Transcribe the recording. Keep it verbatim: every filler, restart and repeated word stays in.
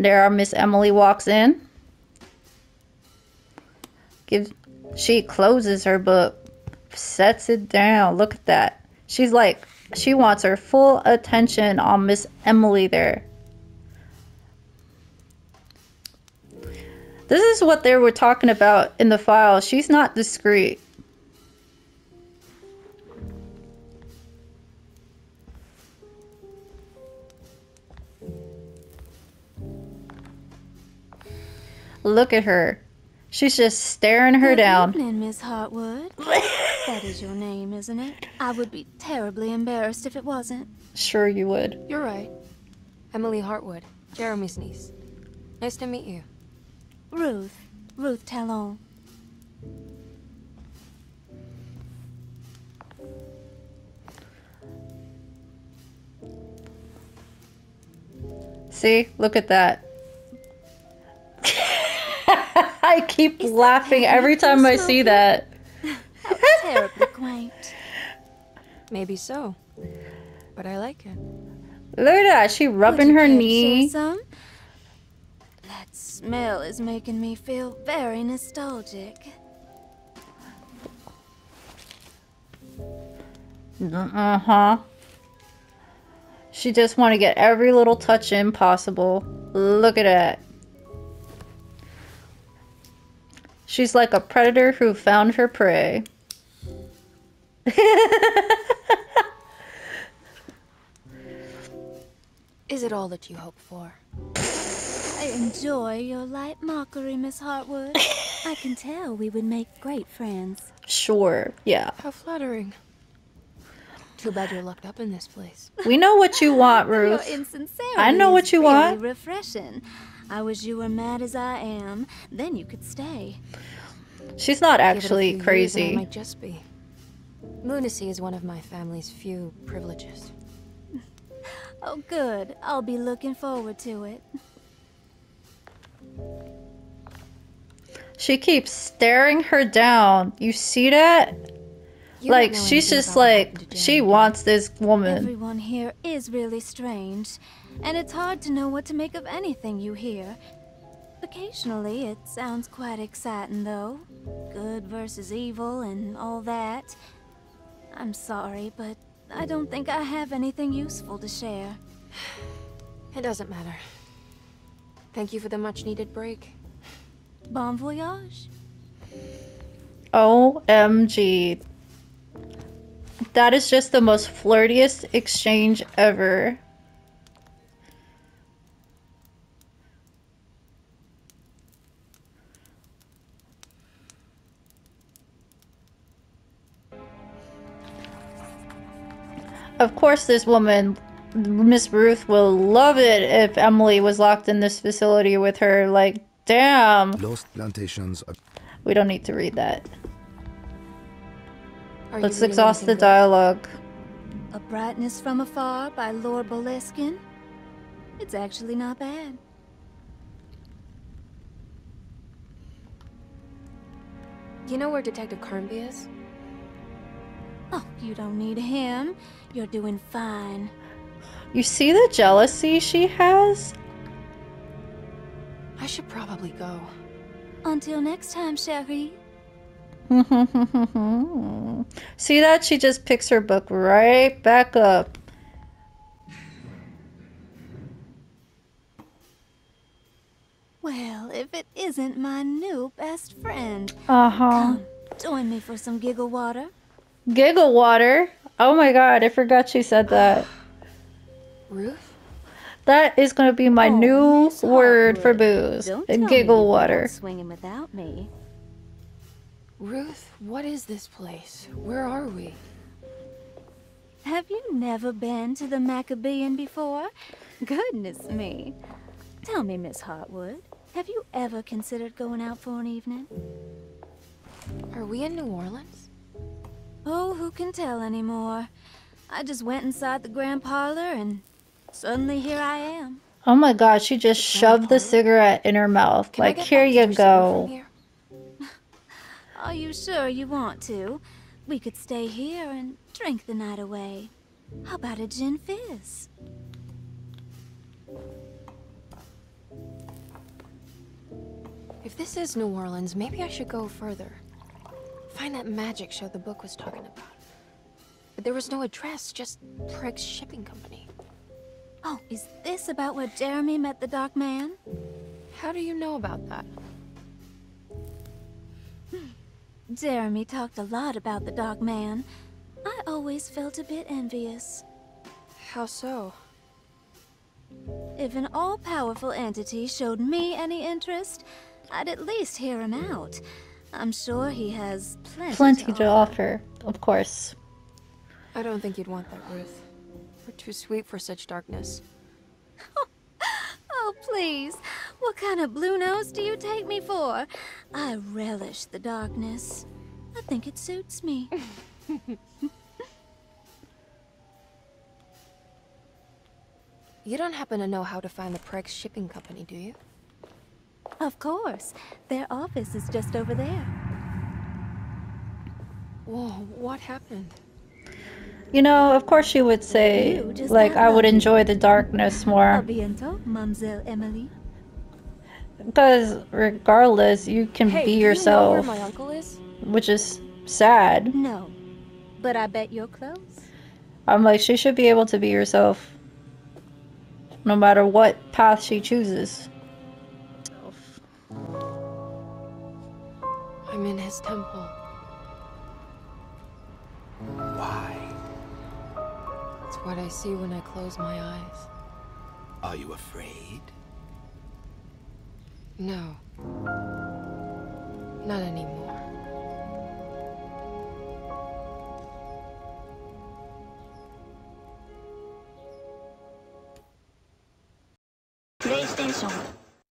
There our Miss Emily walks in. Gives, she closes her book, sets it down. Look at that. She's like, she wants her full attention on Miss Emily there. This is what they were talking about in the file. She's not discreet. Look at her. She's just staring her Good down. Good evening, Miss Hartwood. That is your name, isn't it? I would be terribly embarrassed if it wasn't. Sure you would. You're right. Emily Hartwood, Jeremy's niece. Nice to meet you. Ruth. Ruth Talon. See? Look at that. I keep Is laughing every time I see that. How terribly quaint. Maybe so, but I like it. Look at that. She rubbing her knee. Some? That smell is making me feel very nostalgic. Uh-huh. She just want to get every little touch in possible. Look at that. She's like a predator who found her prey. Is it all that you hope for? I enjoy your light mockery, Miss Hartwood. I can tell we would make great friends. Sure, yeah. How flattering. Too bad you're locked up in this place. We know what you want, Ruth. Your insincerity I know what you really want. Refreshing. I wish you were mad as I am. Then you could stay. She's not actually crazy. I might just be. Municy is one of my family's few privileges. Oh, good. I'll be looking forward to it. She keeps staring her down. You see that? You like, she's just like, she wants this woman. Everyone here is really strange. And it's hard to know what to make of anything you hear. Occasionally, it sounds quite exciting, though. Good versus evil and all that. I'm sorry, but I don't think I have anything useful to share. It doesn't matter. Thank you for the much-needed break. Bon voyage. O M G. That is just the most flirtiest exchange ever. Of course this woman, Miss Ruth, will love it if Emily was locked in this facility with her. Like, damn. Lost plantations. We don't need to read that. Are Let's exhaust the dialogue. A Brightness from Afar by Lord Boleskin. It's actually not bad. You know where Detective Carnby is? Oh, you don't need him. You're doing fine. You see the jealousy she has? I should probably go. Until next time, Sherry. See that? She just picks her book right back up. Well, if it isn't my new best friend. Uh-huh. Come, join me for some giggle water. Giggle water? Oh my god, I forgot she said that. Ruth? That is going to be my oh, new Miss word Hartwood. For booze. Don't giggle water. Swinging without me. Ruth, what is this place? Where are we? Have you never been to the Maccabean before? Goodness me. Tell me, Miss Hartwood, have you ever considered going out for an evening? Are we in New Orleans? Oh, who can tell anymore? I just went inside the grand parlor and suddenly here I am. Oh my god, she just shoved the cigarette in her mouth. Can like, here you go. Here? Are you sure you want to? We could stay here and drink the night away. How about a gin fizz? If this is New Orleans, maybe I should go further. Find that magic show the book was talking about. But there was no address, just Prigg's shipping company. Oh, is this about where Jeremy met the Dark Man? How do you know about that? Jeremy talked a lot about the Dark Man. I always felt a bit envious. How so? If an all-powerful entity showed me any interest, I'd at least hear him out. I'm sure he has plenty, plenty to offer. Of course. I don't think you'd want that, Ruth. We're too sweet for such darkness. Oh, please. What kind of blue nose do you take me for? I relish the darkness. I think it suits me. You don't happen to know how to find the Prigg's shipping company, do you? Of course. Their office is just over there. Whoa, what happened? You know, of course she would say, like, I would enjoy the darkness more. Mademoiselle Emily. Because regardless, you can hey, be yourself, you know where my uncle is? Which is sad. No, but I bet you're close. I'm like, she should be able to be herself no matter what path she chooses. I'm in his temple. Why? It's what I see when I close my eyes. Are you afraid? No. Not anymore. PlayStation.